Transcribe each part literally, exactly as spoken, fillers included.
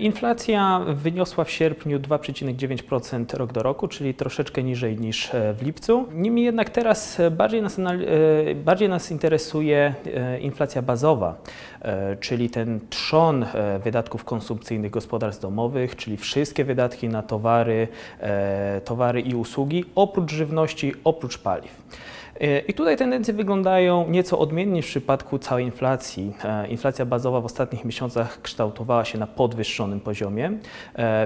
Inflacja wyniosła w sierpniu dwa przecinek dziewięć procent rok do roku, czyli troszeczkę niżej niż w lipcu. Niemniej jednak teraz bardziej nas, bardziej nas interesuje inflacja bazowa, czyli ten trzon wydatków konsumpcyjnych gospodarstw domowych, czyli wszystkie wydatki na towary, towary i usługi, oprócz żywności, oprócz paliw. I tutaj tendencje wyglądają nieco odmiennie w przypadku całej inflacji. Inflacja bazowa w ostatnich miesiącach kształtowała się na podwyższonym poziomie.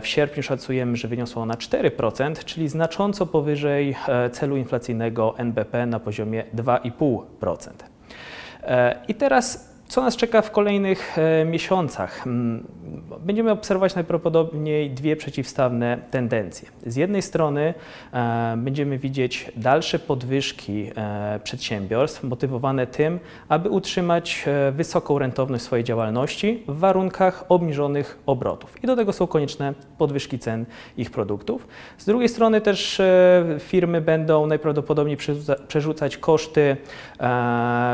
W sierpniu szacujemy, że wyniosła ona cztery procent, czyli znacząco powyżej celu inflacyjnego N B P na poziomie dwa i pół procent. I teraz co nas czeka w kolejnych miesiącach? Będziemy obserwować najprawdopodobniej dwie przeciwstawne tendencje. Z jednej strony będziemy widzieć dalsze podwyżki przedsiębiorstw motywowane tym, aby utrzymać wysoką rentowność swojej działalności w warunkach obniżonych obrotów. I do tego są konieczne podwyżki cen ich produktów. Z drugiej strony też firmy będą najprawdopodobniej przerzucać koszty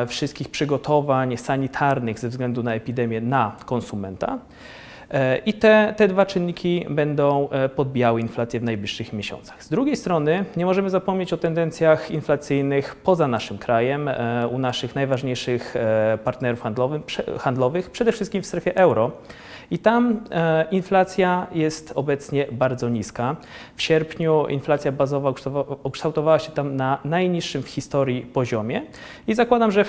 wszystkich przygotowań sanitarnych ze względu na epidemię na konsumenta i te, te dwa czynniki będą podbijały inflację w najbliższych miesiącach. Z drugiej strony nie możemy zapomnieć o tendencjach inflacyjnych poza naszym krajem, u naszych najważniejszych partnerów handlowych, przede wszystkim w strefie euro. I tam inflacja jest obecnie bardzo niska. W sierpniu inflacja bazowa ukształtowała się tam na najniższym w historii poziomie i zakładam, że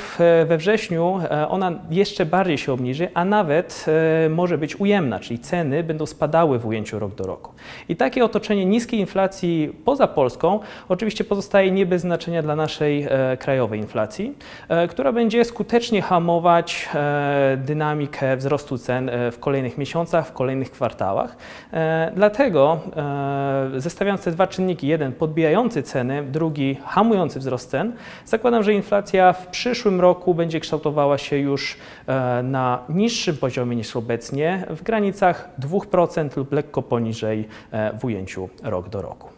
we wrześniu ona jeszcze bardziej się obniży, a nawet może być ujemna, czyli ceny będą spadały w ujęciu rok do roku. I takie otoczenie niskiej inflacji poza Polską oczywiście pozostaje nie bez znaczenia dla naszej krajowej inflacji, która będzie skutecznie hamować dynamikę wzrostu cen w kolejnych miesiącach, w kolejnych kwartałach. E, dlatego e, zestawiając te dwa czynniki, jeden podbijający ceny, drugi hamujący wzrost cen, zakładam, że inflacja w przyszłym roku będzie kształtowała się już e, na niższym poziomie niż obecnie, w granicach dwóch procent lub lekko poniżej e, w ujęciu rok do roku.